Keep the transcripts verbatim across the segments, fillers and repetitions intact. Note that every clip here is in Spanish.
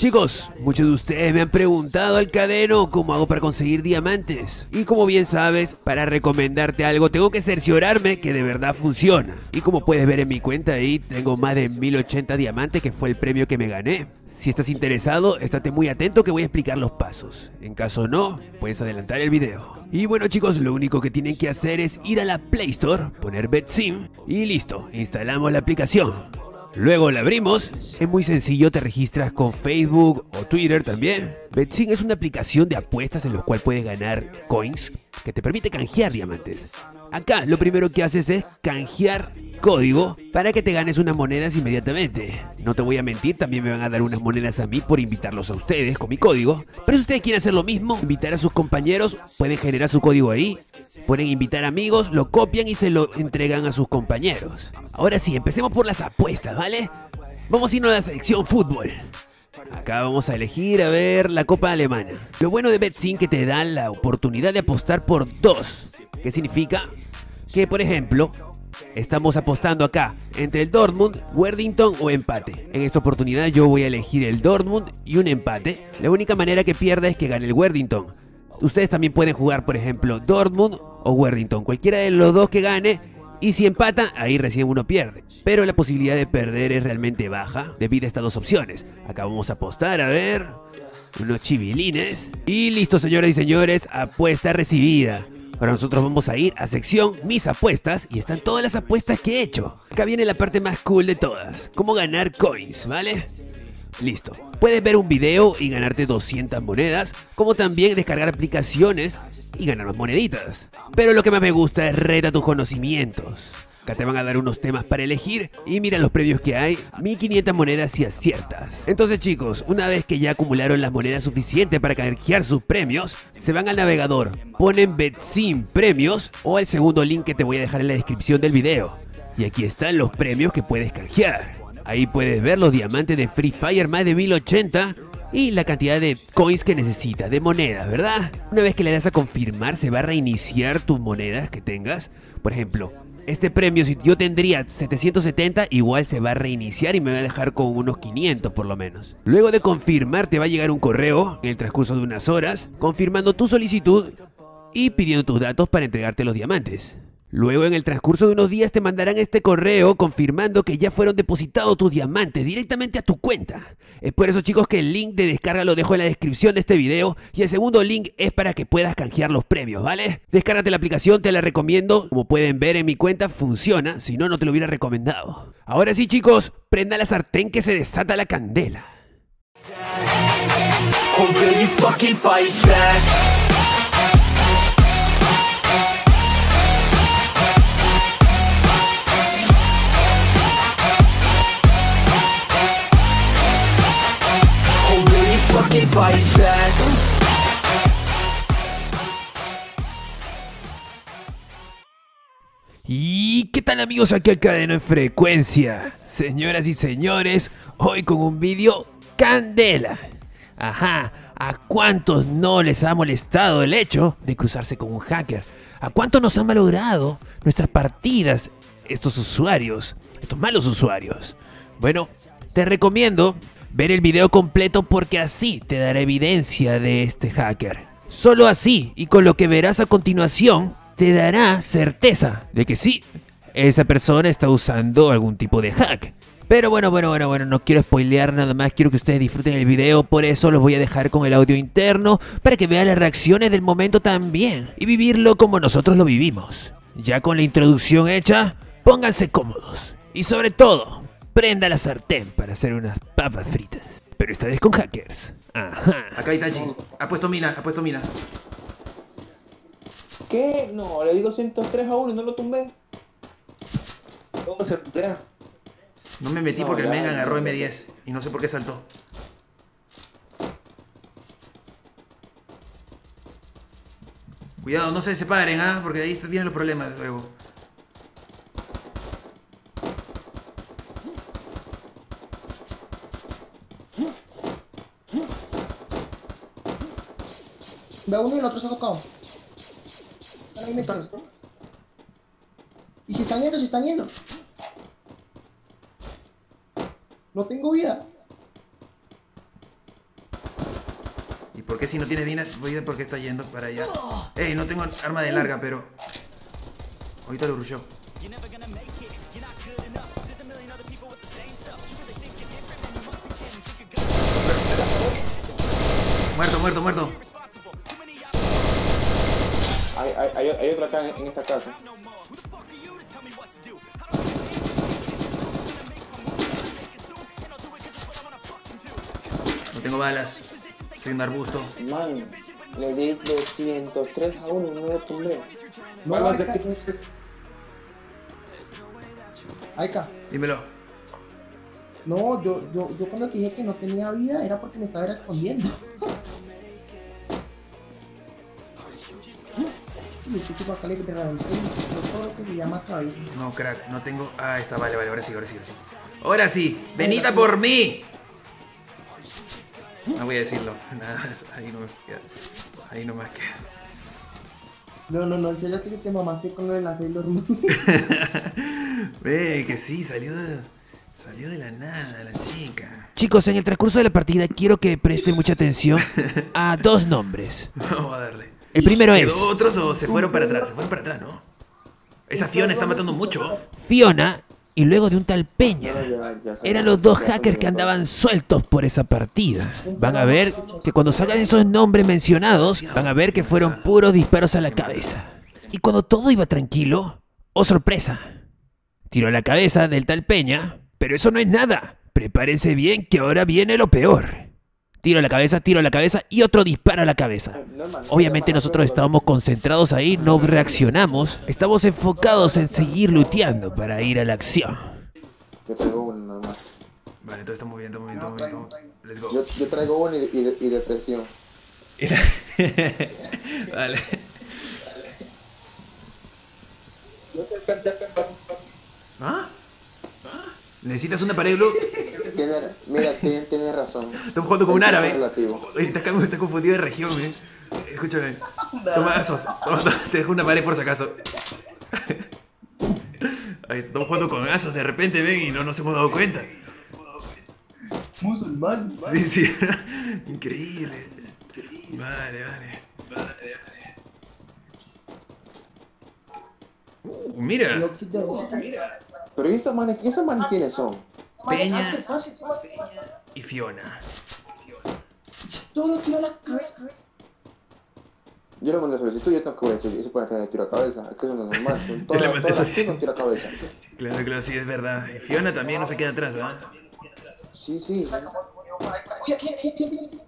Chicos, muchos de ustedes me han preguntado al cadeno cómo hago para conseguir diamantes. Y como bien sabes, para recomendarte algo tengo que cerciorarme que de verdad funciona. Y como puedes ver en mi cuenta ahí, tengo más de mil ochenta diamantes, que fue el premio que me gané. Si estás interesado, estate muy atento que voy a explicar los pasos. En caso no, puedes adelantar el video. Y bueno chicos, lo único que tienen que hacer es ir a la Play Store, poner BetSim y listo, instalamos la aplicación. Luego la abrimos, es muy sencillo, te registras con Facebook o Twitter también. BetSync es una aplicación de apuestas en la cual puedes ganar coins que te permite canjear diamantes. Acá lo primero que haces es canjear código para que te ganes unas monedas inmediatamente. No te voy a mentir, también me van a dar unas monedas a mí por invitarlos a ustedes con mi código. Pero si ustedes quieren hacer lo mismo, invitar a sus compañeros, pueden generar su código ahí, ponen invitar amigos, lo copian y se lo entregan a sus compañeros. Ahora sí, empecemos por las apuestas, ¿vale? Vamos a irnos a la sección fútbol. Acá vamos a elegir, a ver, la Copa Alemana. Lo bueno de BetSync que te da la oportunidad de apostar por dos. ¿Qué significa? Que, por ejemplo, estamos apostando acá entre el Dortmund, Wordington o empate. En esta oportunidad yo voy a elegir el Dortmund y un empate. La única manera que pierda es que gane el Wordington. Ustedes también pueden jugar, por ejemplo, Dortmund o Wordington. Cualquiera de los dos que gane. Y si empata, ahí recién uno pierde. Pero la posibilidad de perder es realmente baja debido a estas dos opciones. Acá vamos a apostar, a ver, unos chivilines. Y listo, señoras y señores, apuesta recibida. Ahora nosotros vamos a ir a sección mis apuestas y están todas las apuestas que he hecho. Acá viene la parte más cool de todas, cómo ganar coins, ¿vale? Listo. Puedes ver un video y ganarte doscientas monedas, como también descargar aplicaciones y ganar más moneditas. Pero lo que más me gusta es reta tus conocimientos. Acá te van a dar unos temas para elegir y mira los premios que hay, mil quinientas monedas si aciertas. Entonces chicos, una vez que ya acumularon las monedas suficientes para canjear sus premios, se van al navegador, ponen BetSim Premios o el segundo link que te voy a dejar en la descripción del video. Y aquí están los premios que puedes canjear. Ahí puedes ver los diamantes de Free Fire, más de mil ochenta, y la cantidad de coins que necesitas, de monedas, ¿verdad? Una vez que le das a confirmar, se va a reiniciar tus monedas que tengas. Por ejemplo, este premio, si yo tendría setecientos setenta, igual se va a reiniciar y me va a dejar con unos quinientos por lo menos. Luego de confirmar, te va a llegar un correo en el transcurso de unas horas, confirmando tu solicitud y pidiendo tus datos para entregarte los diamantes. Luego en el transcurso de unos días te mandarán este correo confirmando que ya fueron depositados tus diamantes directamente a tu cuenta. Es por eso chicos que el link de descarga lo dejo en la descripción de este video y el segundo link es para que puedas canjear los premios, ¿vale? Descárgate la aplicación, te la recomiendo, como pueden ver en mi cuenta funciona, si no, no te lo hubiera recomendado. Ahora sí chicos, prenda la sartén que se desata la candela. Y qué tal amigos, aquí el cadeno en frecuencia. Señoras y señores, hoy con un vídeo candela. Ajá, ¿a cuántos no les ha molestado el hecho de cruzarse con un hacker? ¿A cuántos nos han malogrado nuestras partidas estos usuarios, estos malos usuarios? Bueno, te recomiendo ver el video completo porque así te dará evidencia de este hacker. Solo así y con lo que verás a continuación te dará certeza de que sí, esa persona está usando algún tipo de hack. Pero bueno, bueno, bueno, bueno, no quiero spoilear nada más, quiero que ustedes disfruten el video, por eso los voy a dejar con el audio interno para que vean las reacciones del momento también y vivirlo como nosotros lo vivimos. Ya con la introducción hecha, pónganse cómodos y sobre todo, prenda la sartén para hacer unas papas fritas. Pero esta vez con hackers. Ajá. Acá Itachi. Ha puesto mina, ha puesto mina. ¿Qué? No, le di doscientos tres a uno y no lo tumbé. ¿Cómo se tumbea? No me metí no, porque ya, el Mega agarró M diez. Y no sé por qué saltó. Cuidado, no se separen, ¿ah? ¿eh? Porque de ahí vienen los problemas luego. Ve uno y el otro se ha tocado. Y si están yendo, si están yendo. No tengo vida. ¿Por qué si no tiene vida? ¿Por qué está yendo para allá? Ey, no tengo arma de larga, pero... Ahorita lo rushó. Muerto, muerto, muerto. Hay, hay, hay otro acá en, en esta casa. No tengo balas. Soy un arbusto. Man, le di doscientos tres a uno y no lo tumbé. Balas de tienes. Aika. Dímelo. No, yo, yo, yo cuando te dije que no tenía vida era porque me estaba escondiendo. Me estoy por acá literalmente todo lo que se llama cabeza. No, crack, no tengo. Ah, está, vale, vale, ahora sí, ahora sí, ahora sí. Ahora sí, venid a por mí. No voy a decirlo, nada, ahí no me queda. Ahí no me queda. No, no, no, en serio que te mamaste con lo de la Sailor Moon. Ve, que sí, salió de, salió de la nada la chica. Chicos, en el transcurso de la partida quiero que presten mucha atención a dos nombres. Vamos a darle. El primero es... ¿Otros o se fueron para atrás? Se fueron para atrás, ¿no? Esa Fiona está matando mucho. Fiona y luego de un tal Peña. Eran los dos hackers que andaban sueltos por esa partida. Van a ver que cuando salgan esos nombres mencionados, van a ver que fueron puros disparos a la cabeza. Y cuando todo iba tranquilo, ¡oh sorpresa! Tiró la cabeza del tal Peña, pero eso no es nada. Prepárense bien que ahora viene lo peor. Tiro a la cabeza, tiro a la cabeza y otro disparo a la cabeza. Obviamente nosotros estábamos concentrados ahí, no reaccionamos. Estamos enfocados en seguir looteando para ir a la acción. Yo traigo uno nomás. Vale, entonces estamos bien, estamos bien, estamos bien, estamos bien. Let's go. Yo, yo traigo uno y, y, y depresión. Vale. ¿Ah? ¿Necesitas una pared, Blue? Tiene, mira, tiene, tiene razón. Estamos jugando con un árabe. Estás, estás confundido de región, ¿eh? Escúchame. Toma asos. Toma, toma, te dejo una pared por si acaso. Ahí, estamos jugando con asos de repente, ven, y no nos hemos dado cuenta. Musulmán. Sí, sí. Increíble. Vale, vale. Vale, vale. Uh, mira. Uh, mira. Pero esos maniquíes maniquí son Peña y Fiona. Todo tiro a la cabeza. Yo le mandé solicitud, yo tengo que decir, eso puede tener tiro a cabeza, es que eso no es normal, son todas, todas las chicas con tiro a cabeza. Claro, claro, sí, es verdad. Y Fiona también no se queda atrás, ¿verdad? Sí, sí. Uy, aquí, aquí, aquí, aquí.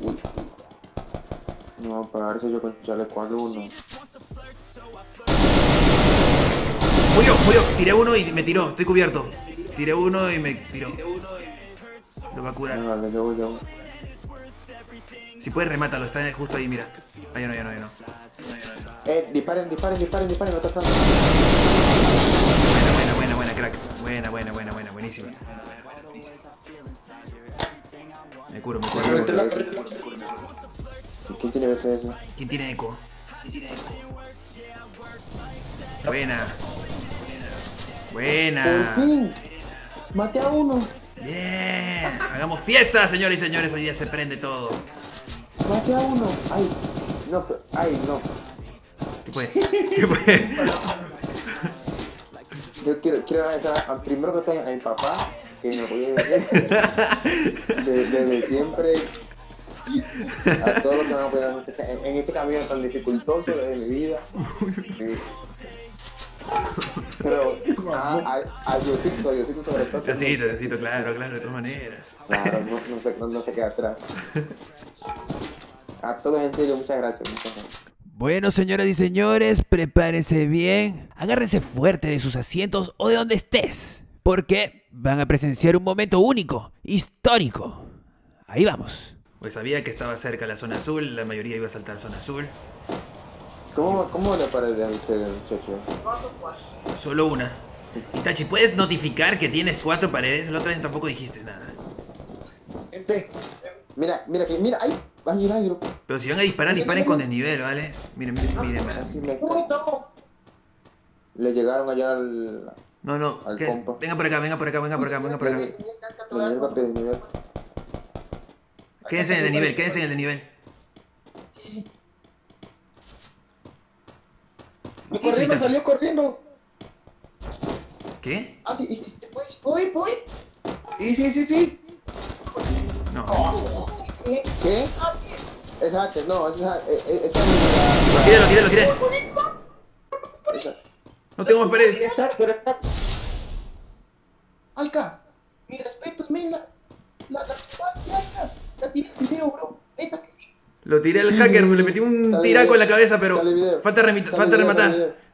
Uy. No, pagarse yo con chaleco al uno. Murió, murió. Tiré uno y me tiró. Estoy cubierto. Tiré uno y me tiró. Lo va a curar. No, vale, yo voy, yo voy. Si puedes, remátalo. Está justo ahí, mira. Ah, yo no, yo no, yo no. Eh, disparen, disparen, disparen, disparen. Lo están. Buena, buena, buena, buena, crack. Buena, buena, buena, buena, buenísima. Me curo, me curo. Me curo, me curo. ¿Quién tiene B C S? ¿Quién tiene eco? Buena. Buena. Por fin. Maté a uno. Bien. Hagamos fiesta, señores y señores. Hoy día se prende todo. Maté a uno. Ay. No, ay, no. ¿Qué fue? ¿Qué fue? Yo quiero, quiero agradecer al primero que está en mi papá, que me apoyó desde, desde siempre. A todos los que me han apoyado en este camino tan dificultoso de mi vida. Sí. Pero a, a Diosito, a Diosito sobre todo. Diosito, Diosito, claro, claro, de todas maneras. Claro, no, no, se, no, no se queda atrás. A todos, en serio, muchas gracias, muchas gracias. Bueno, señoras y señores, prepárense bien. Agárrense fuerte de sus asientos o de donde estés, porque van a presenciar un momento único, histórico. Ahí vamos. Pues sabía que estaba cerca la zona azul, la mayoría iba a saltar zona azul. ¿Cómo, cómo le paredes a ustedes, muchachos? Solo una. Itachi, ¿puedes notificar que tienes cuatro paredes? La otra vez tampoco dijiste nada. Gente, mira, mira, mira, ahí va a girar. Pero si van a disparar, disparen con desnivel, ¿vale? Miren, miren, miren. Le llegaron allá al... No, no, que... venga por acá, venga por acá, venga por acá, venga por acá. Quédense en el nivel, quédense en el nivel. Sí, sí. Me corrí, me salió corriendo. ¿Qué? Ah, sí, este, pues, voy, voy. Sí, sí, sí, sí. No. ¿Qué? ¿Qué? Es hacker, no, es hacker. Lo quiere, lo quiere, lo quiere. No tengo más paredes. Es hacker, es hacker. Alca, mi respeto, men, la tapaste, Alca. La tienes video, bro. Neta que sí. Lo tiré al hacker, me le metí un tiraco en la cabeza, pero falta rematar.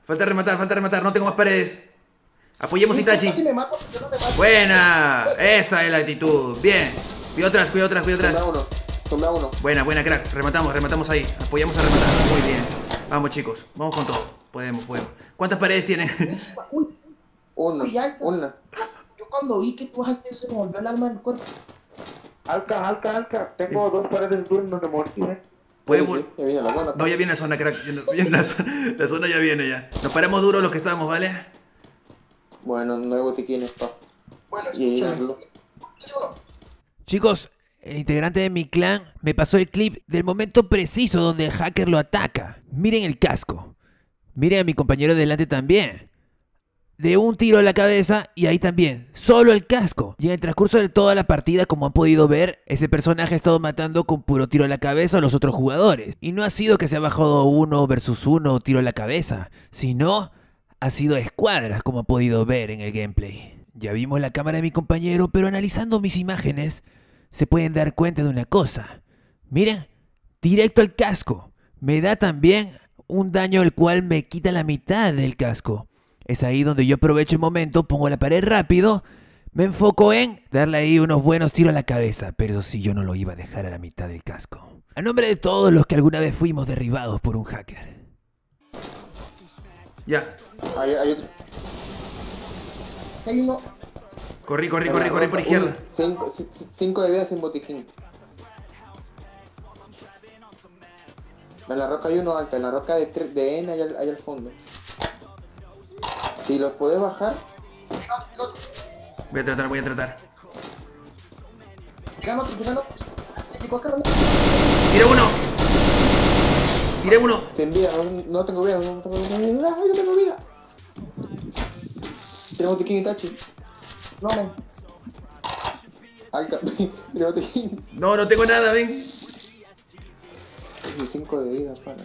Falta rematar, falta rematar, no tengo más paredes. Apoyemos a Itachi. Si me mato, yo no me mato. Buena, esa es la actitud. Bien, cuida atrás, cuida atrás, cuida atrás. Toma uno, toma uno. Buena, buena, crack. Rematamos, rematamos ahí. Apoyamos a rematar. Muy bien. Vamos, chicos, vamos con todo. Podemos, podemos. ¿Cuántas paredes tienen? Una, una. Yo cuando vi que tú bajaste eso, se me volvió el alma del cuerpo. Alca, alca, alca. Tengo dos paredes duras de morir. Podemos... No, ya viene la zona, crack. La zona, la zona ya viene ya. Nos paramos duros los que estábamos, ¿vale? Bueno, no hay botiquines, pa. Bueno, escúchame. Chicos, el integrante de mi clan me pasó el clip del momento preciso donde el hacker lo ataca. Miren el casco. Miren a mi compañero delante también. De un tiro a la cabeza y ahí también. Solo el casco. Y en el transcurso de toda la partida, como han podido ver, ese personaje ha estado matando con puro tiro a la cabeza a los otros jugadores. Y no ha sido que se ha bajado uno versus uno tiro a la cabeza, sino... ha sido a escuadras, como ha podido ver en el gameplay. Ya vimos la cámara de mi compañero, pero analizando mis imágenes, se pueden dar cuenta de una cosa. Miren, directo al casco. Me da también un daño el cual me quita la mitad del casco. Es ahí donde yo aprovecho el momento, pongo la pared rápido, me enfoco en darle ahí unos buenos tiros a la cabeza. Pero eso sí, yo no lo iba a dejar a la mitad del casco. A nombre de todos los que alguna vez fuimos derribados por un hacker. Ya. Hay, hay otro. Es que hay uno. Corrí, corrí, corrí, corrí por izquierda. cinco de vida sin botiquín. En la roca hay uno alto, en la roca de, de N hay, hay al fondo. Si los puedes bajar. Voy a tratar, voy a tratar. Pégalo, pégalo. Tira uno. Tiré uno. Sin vida, no tengo vida, no tengo vida. Ay, no tengo vida. Tiré botiquín, Itachi. No, ven. Alca, tiré botiquín. No, no tengo nada, ven. dieciséis de vida, pana.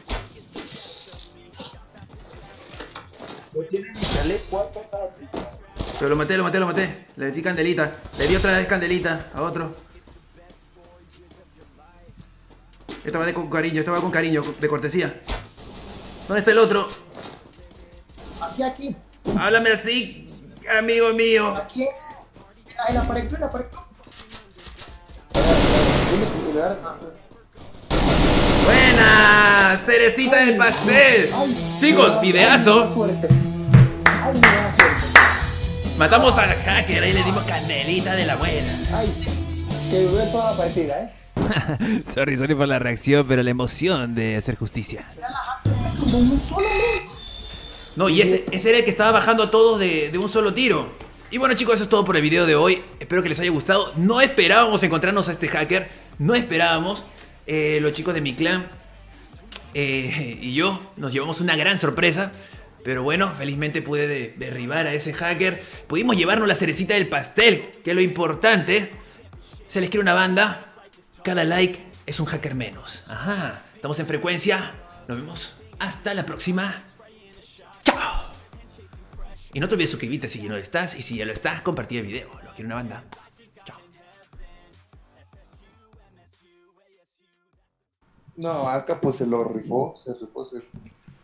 No tiene ni chaleco, cuatro para. Pero lo maté, lo maté, lo maté. Le metí candelita. Le di otra vez candelita a otro. Esta va con cariño, esta va con cariño, de cortesía. ¿Dónde está el otro? Aquí, aquí. Háblame así, amigo mío. Aquí, en la pared, en la pared. ¡Buena! ¡Cerecita del pastel! Chicos, videazo. Matamos al hacker y le dimos canelita de la buena. Ay, que duró toda la partida, eh. Sorry, sorry por la reacción, pero la emoción de hacer justicia. No, y ese, ese era el que estaba bajando a todos de, de un solo tiro. Y bueno, chicos, eso es todo por el video de hoy. Espero que les haya gustado. No esperábamos encontrarnos a este hacker. No esperábamos. eh, Los chicos de mi clan eh, y yo nos llevamos una gran sorpresa. Pero bueno, felizmente pude de, derribar a ese hacker. Pudimos llevarnos la cerecita del pastel, que es lo importante. Se les quiere una banda. Cada like es un hacker menos. Ajá. Estamos en frecuencia. Nos vemos hasta la próxima. ¡Chao! Y no te olvides suscribirte si ya no lo estás. Y si ya lo estás, compartir el video. Los quiero una banda. Chao. No, Alca pues se lo rifó. Se rifó, se rifó.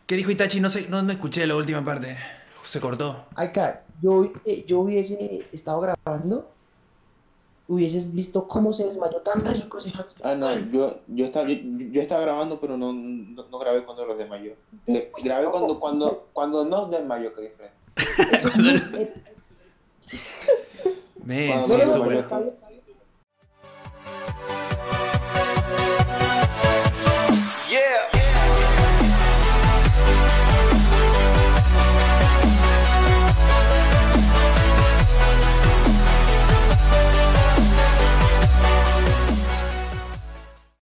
¿Qué dijo Itachi? No sé, no, no escuché la última parte. Se cortó. Alca, yo, eh, yo hubiese estado grabando. Hubieses visto cómo se desmayó tan rico ese hacker. Ah, no, yo, yo, estaba, yo, yo estaba grabando, pero no, no, no grabé cuando los desmayó. De, grabé cuando, cuando, cuando nos desmayó, que diferente. Eso es muy... Man, cuando sí, nos desmayó, bueno.